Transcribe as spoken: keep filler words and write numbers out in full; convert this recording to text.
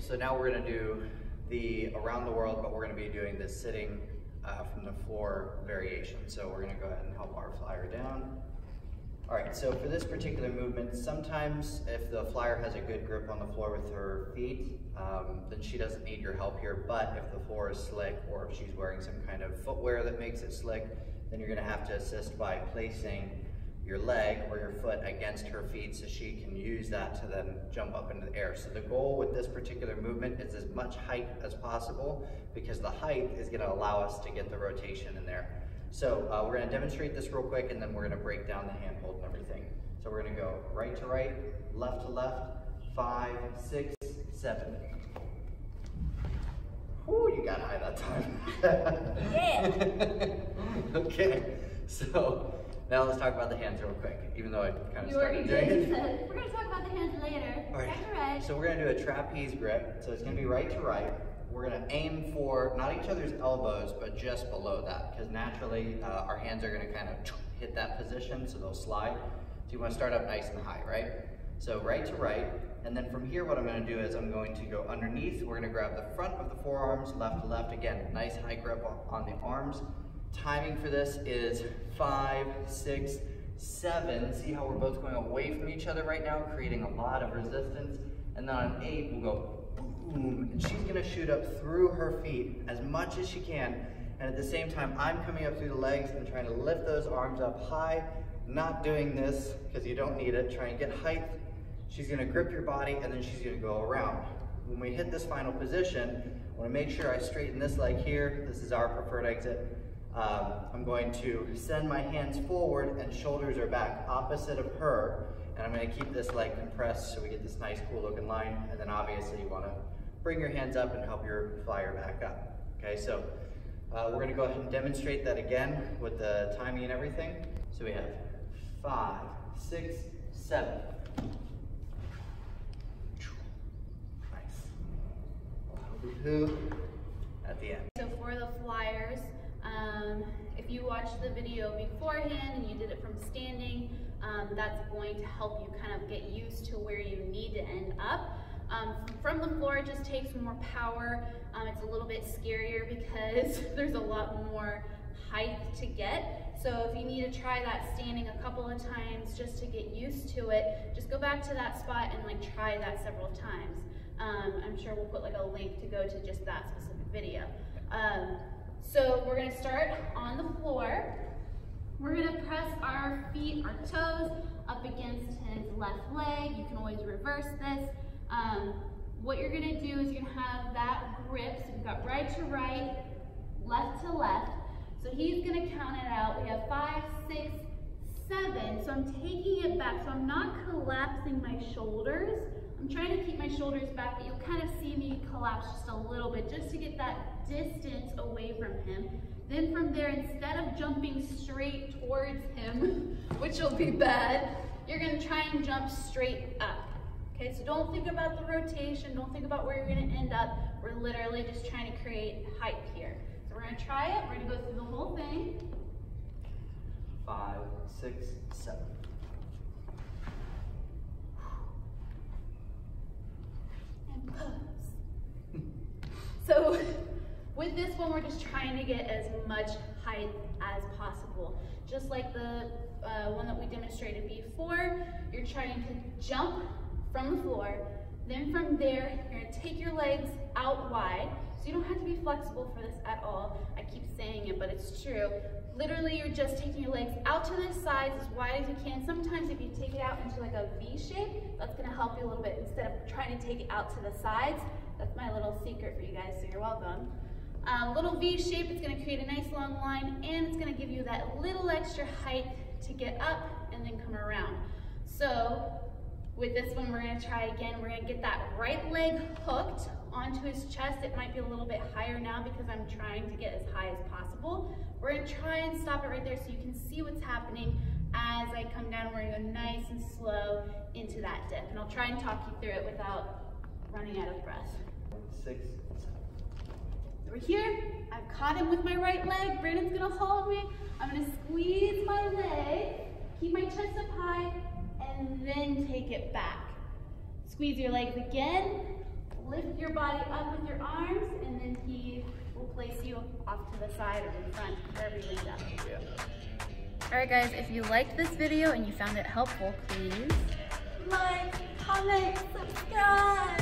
So now we're going to do the around the world, but we're going to be doing this sitting uh, from the floor variation. So we're going to go ahead and help our flyer down. All right, so for this particular movement, sometimes if the flyer has a good grip on the floor with her feet, um, then she doesn't need your help here. But if the floor is slick or if she's wearing some kind of footwear that makes it slick, then you're going to have to assist by placing your leg or your foot against her feet so she can use that to then jump up into the air. So the goal with this particular movement is as much height as possible, because the height is going to allow us to get the rotation in there. So uh, we're going to demonstrate this real quick, and then we're going to break down the handhold and everything. So we're going to go right to right, left to left, five, six, seven. Ooh, you got high that time. Yeah. Okay. So now let's talk about the hands real quick, even though I kind of started doing it. Said, we're going to talk about the hands later. All right. Right to right. So we're going to do a trapeze grip. So it's going to be right to right. We're going to aim for not each other's elbows, but just below that, because naturally uh, our hands are going to kind of hit that position, so they'll slide. So you want to start up nice and high, right? So right to right. And then from here, what I'm going to do is I'm going to go underneath. We're going to grab the front of the forearms, left to left. Again, nice high grip on the arms. Timing for this is five, six, seven. See how we're both going away from each other right now, creating a lot of resistance. And then on eight, we'll go boom. And she's gonna shoot up through her feet as much as she can. And at the same time, I'm coming up through the legs and trying to lift those arms up high. Not doing this, because you don't need it. Try and get height. She's gonna grip your body, and then she's gonna go around. When we hit this final position, I wanna make sure I straighten this leg here. This is our preferred exit. Um, I'm going to send my hands forward and shoulders are back opposite of her, and I'm going to keep this leg compressed so we get this nice cool looking line. And then obviously you want to bring your hands up and help your flyer back up. Okay, so uh, we're going to go ahead and demonstrate that again with the timing and everything. So we have five, six, seven. Nice. At the end. So for the flyers, Um, if you watched the video beforehand and you did it from standing, um, that's going to help you kind of get used to where you need to end up. Um, from the floor, it just takes more power. Um, it's a little bit scarier because there's a lot more height to get. So if you need to try that standing a couple of times just to get used to it, just go back to that spot and like try that several times. Um, I'm sure we'll put like a link to go to just that specific video. Um, So we're going to start on the floor. We're going to press our feet, our toes up against his left leg. You can always reverse this. Um, what you're going to do is you're going to have that grip. So we've got right to right, left to left. So he's going to count it out. We have five, six, seven. So I'm taking it back. So I'm not collapsing my shoulders. I'm trying to keep my shoulders back, but you'll kind of see me collapse just a little bit just to get that distance away from him. Then from there, instead of jumping straight towards him, which will be bad, you're gonna try and jump straight up. Okay, so don't think about the rotation, don't think about where you're gonna end up. We're literally just trying to create height here. So we're gonna try it, we're gonna go through the whole thing. Five, six, seven. So with this one, we're just trying to get as much height as possible. Just like the uh, one that we demonstrated before, you're trying to jump from the floor. Then from there, you're gonna take your legs out wide. So you don't have to be flexible for this at all. I keep saying it, but it's true. Literally, you're just taking your legs out to the sides as wide as you can. Sometimes if you take it out into like a V shape, that's gonna help you a little bit instead of trying to take it out to the sides. That's my little secret for you guys, so you're welcome. Um, little V shape, it's gonna create a nice long line, and it's gonna give you that little extra height to get up and then come around. So with this one, we're gonna try again. We're gonna get that right leg hooked onto his chest. It might be a little bit higher now because I'm trying to get as high as possible. We're gonna try and stop it right there so you can see what's happening as I come down. We're gonna go nice and slow into that dip, and I'll try and talk you through it without running out of breath. Six, seven. We're here. I've caught him with my right leg. Brandon's gonna hold me. I'm gonna squeeze my leg, keep my chest up high, and then take it back. Squeeze your legs again. Lift your body up with your arms, and then he will place you off to the side or in front, wherever you end up. Alright guys, if you liked this video and you found it helpful, please like, comment, subscribe!